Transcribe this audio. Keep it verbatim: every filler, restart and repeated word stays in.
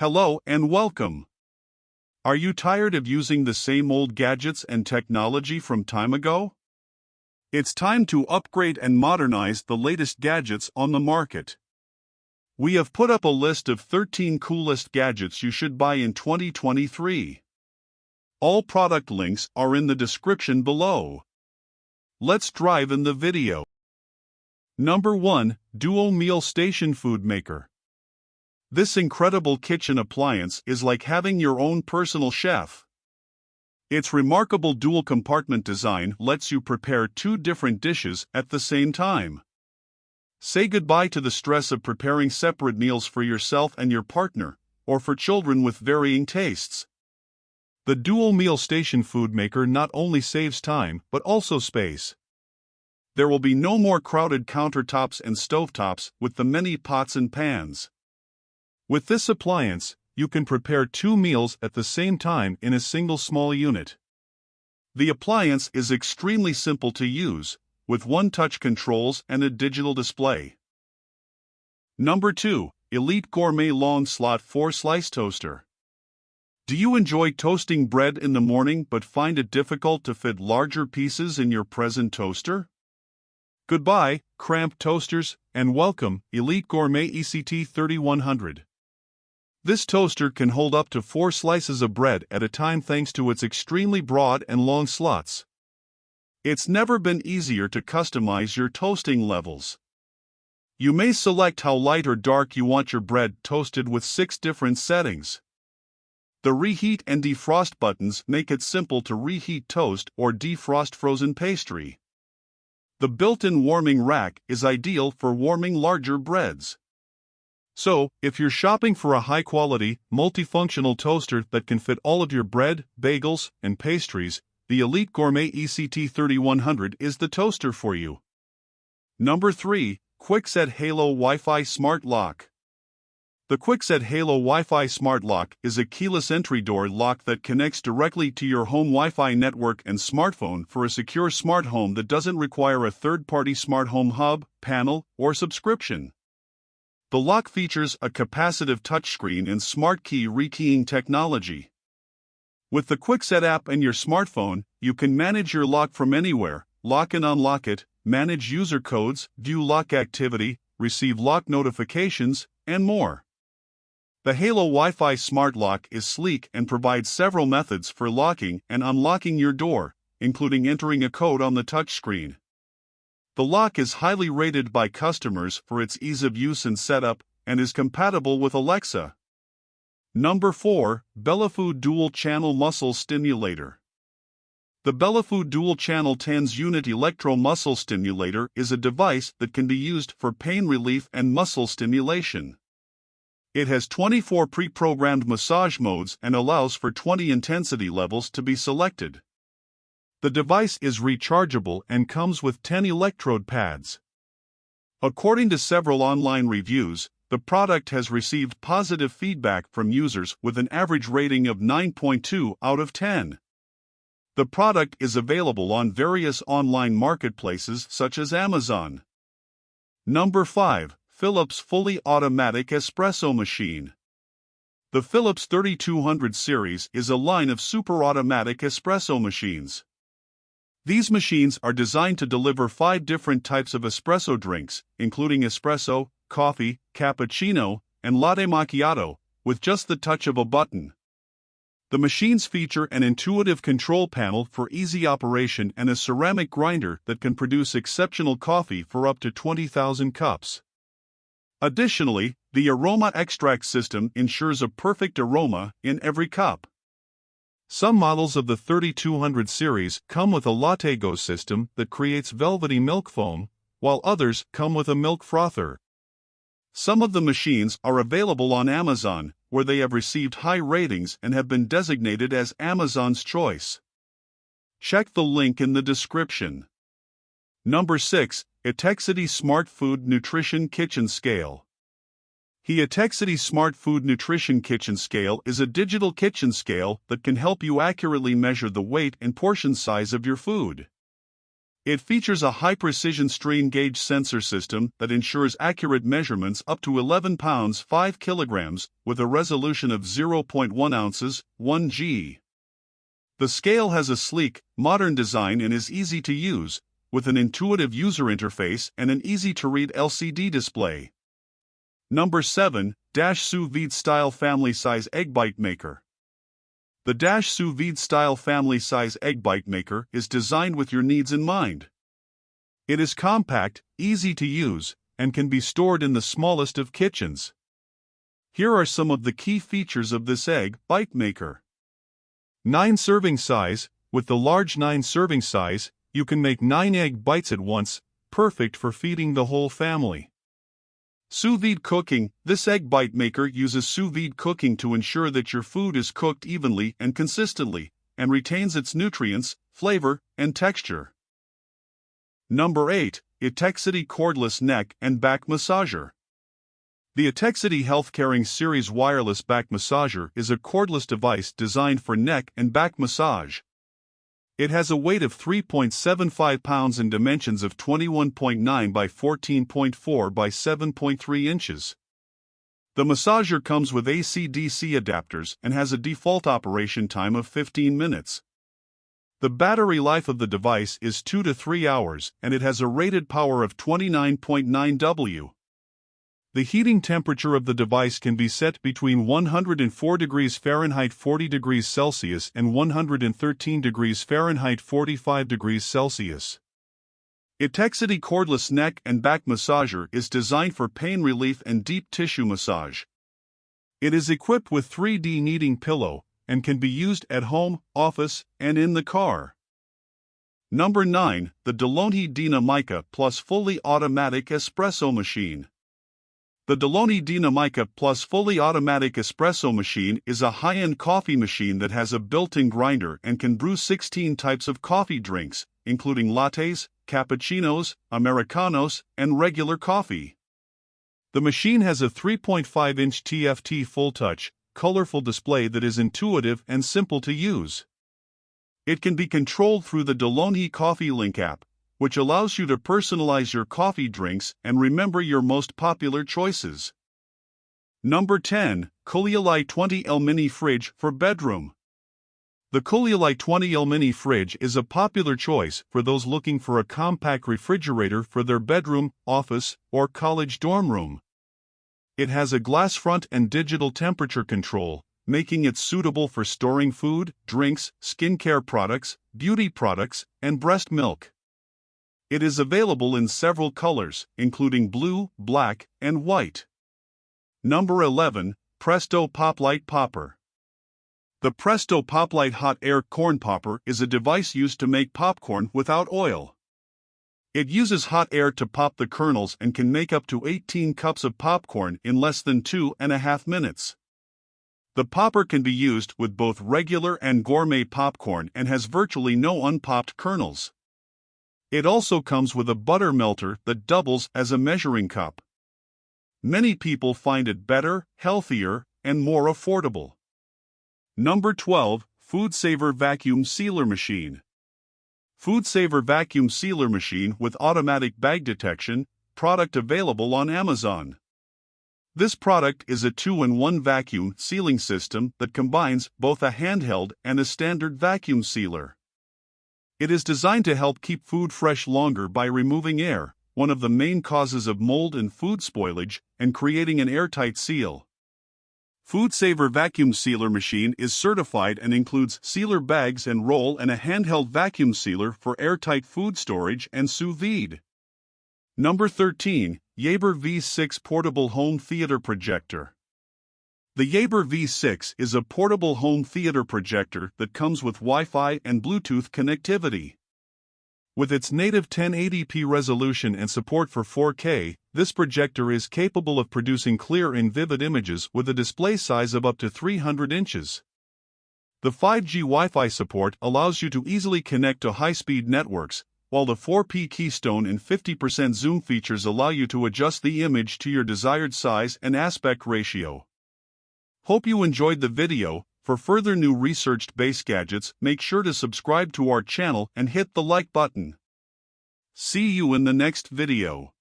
Hello and welcome. Are you tired of using the same old gadgets and technology from time ago? It's time to upgrade and modernize the latest gadgets on the market. We have put up a list of thirteen coolest gadgets you should buy in twenty twenty-three. All product links are in the description below. Let's dive in the video. Number one. Dual Meal Station Food Maker. This incredible kitchen appliance is like having your own personal chef. Its remarkable dual-compartment design lets you prepare two different dishes at the same time. Say goodbye to the stress of preparing separate meals for yourself and your partner, or for children with varying tastes. The Dual Meal Station Food Maker not only saves time but also space. There will be no more crowded countertops and stovetops with the many pots and pans. With this appliance, you can prepare two meals at the same time in a single small unit. The appliance is extremely simple to use, with one-touch controls and a digital display. Number two. Elite Gourmet Long Slot four slice Toaster. Do you enjoy toasting bread in the morning but find it difficult to fit larger pieces in your present toaster? Goodbye, cramped toasters, and welcome, Elite Gourmet E C T thirty-one hundred. This toaster can hold up to four slices of bread at a time thanks to its extremely broad and long slots. It's never been easier to customize your toasting levels. You may select how light or dark you want your bread toasted with six different settings. The reheat and defrost buttons make it simple to reheat toast or defrost frozen pastry. The built-in warming rack is ideal for warming larger breads. So, if you're shopping for a high-quality, multifunctional toaster that can fit all of your bread, bagels, and pastries, the Elite Gourmet E C T thirty-one hundred is the toaster for you. Number three. Kwikset Halo Wi-Fi Smart Lock. The Kwikset Halo Wi-Fi Smart Lock is a keyless entry door lock that connects directly to your home Wi-Fi network and smartphone for a secure smart home that doesn't require a third-party smart home hub, panel, or subscription. The lock features a capacitive touchscreen and smart key rekeying technology. With the Kwikset app and your smartphone, you can manage your lock from anywhere, lock and unlock it, manage user codes, view lock activity, receive lock notifications, and more. The Halo Wi-Fi Smart Lock is sleek and provides several methods for locking and unlocking your door, including entering a code on the touchscreen. The lock is highly rated by customers for its ease of use and setup, and is compatible with Alexa. Number four. Bellafu Dual Channel Muscle Stimulator. The Bellafu Dual Channel TENS Unit Electro Muscle Stimulator is a device that can be used for pain relief and muscle stimulation. It has twenty-four pre-programmed massage modes and allows for twenty intensity levels to be selected. The device is rechargeable and comes with ten electrode pads. According to several online reviews, the product has received positive feedback from users with an average rating of nine point two out of ten. The product is available on various online marketplaces such as Amazon. Number five. Philips Fully Automatic Espresso Machine. The Philips thirty-two hundred series is a line of super automatic espresso machines. These machines are designed to deliver five different types of espresso drinks, including espresso, coffee, cappuccino, and latte macchiato, with just the touch of a button. The machines feature an intuitive control panel for easy operation and a ceramic grinder that can produce exceptional coffee for up to twenty thousand cups. Additionally, the aroma extract system ensures a perfect aroma in every cup. Some models of the thirty-two hundred series come with a Lattego system that creates velvety milk foam, while others come with a milk frother. Some of the machines are available on Amazon, where they have received high ratings and have been designated as Amazon's Choice. Check the link in the description. Number six. Etekcity Smart Food Nutrition Kitchen Scale. The Etekcity Smart Food Nutrition Kitchen Scale is a digital kitchen scale that can help you accurately measure the weight and portion size of your food. It features a high-precision strain gauge sensor system that ensures accurate measurements up to eleven pounds five kilograms with a resolution of zero point one ounces one G. The scale has a sleek, modern design and is easy to use, with an intuitive user interface and an easy-to-read L C D display. Number seven. Sous Vide Style Family Size Egg Bite Maker. The Dash Sous Vide Style Family Size Egg Bite Maker is designed with your needs in mind. It is compact, easy to use, and can be stored in the smallest of kitchens. Here are some of the key features of this egg bite maker. nine serving size. With the large nine serving size, you can make nine egg bites at once, perfect for feeding the whole family. Sous vide cooking. This egg bite maker uses sous vide cooking to ensure that your food is cooked evenly and consistently, and retains its nutrients, flavor, and texture. Number eight. Etekcity Cordless Neck and Back Massager. The Etekcity Health Caring Series Wireless Back Massager is a cordless device designed for neck and back massage. It has a weight of three point seven five pounds and dimensions of twenty-one point nine by fourteen point four by seven point three inches. The massager comes with A C D C adapters and has a default operation time of fifteen minutes. The battery life of the device is two to three hours and it has a rated power of twenty-nine point nine watts. The heating temperature of the device can be set between one hundred four degrees Fahrenheit forty degrees Celsius and one hundred thirteen degrees Fahrenheit forty-five degrees Celsius. Etekcity Cordless Neck and Back Massager is designed for pain relief and deep tissue massage. It is equipped with three D kneading pillow and can be used at home, office, and in the car. Number nine. The De'Longhi Dinamica Plus Fully Automatic Espresso Machine. The De'Longhi Dinamica Plus Fully Automatic Espresso Machine is a high-end coffee machine that has a built-in grinder and can brew sixteen types of coffee drinks, including lattes, cappuccinos, americanos, and regular coffee. The machine has a three point five inch T F T full-touch, colorful display that is intuitive and simple to use. It can be controlled through the De'Longhi Coffee Link app, which allows you to personalize your coffee drinks and remember your most popular choices. Number ten. Culeoli twenty L Mini Fridge for Bedroom. The Culeoli twenty L Mini Fridge is a popular choice for those looking for a compact refrigerator for their bedroom, office, or college dorm room. It has a glass front and digital temperature control, making it suitable for storing food, drinks, skincare products, beauty products, and breast milk. It is available in several colors, including blue, black, and white. Number eleven. Presto Poplite Popper. The Presto Poplite Hot Air Corn Popper is a device used to make popcorn without oil. It uses hot air to pop the kernels and can make up to eighteen cups of popcorn in less than two and a half minutes. The popper can be used with both regular and gourmet popcorn and has virtually no unpopped kernels. It also comes with a butter melter that doubles as a measuring cup. Many people find it better, healthier, and more affordable. Number twelve. FoodSaver Vacuum Sealer Machine. FoodSaver Vacuum Sealer Machine with Automatic Bag Detection, product available on Amazon. This product is a two in one vacuum sealing system that combines both a handheld and a standard vacuum sealer. It is designed to help keep food fresh longer by removing air, one of the main causes of mold and food spoilage, and creating an airtight seal. FoodSaver Vacuum Sealer Machine is certified and includes sealer bags and roll and a handheld vacuum sealer for airtight food storage and sous vide. Number thirteen. Yaber V six Portable Home Theater Projector. The Yaber V six is a portable home theater projector that comes with Wi-Fi and Bluetooth connectivity. With its native ten eighty p resolution and support for four K, this projector is capable of producing clear and vivid images with a display size of up to three hundred inches. The five G Wi-Fi support allows you to easily connect to high-speed networks, while the four P keystone and fifty percent zoom features allow you to adjust the image to your desired size and aspect ratio. Hope you enjoyed the video. For further new research-based gadgets, make sure to subscribe to our channel and hit the like button. See you in the next video.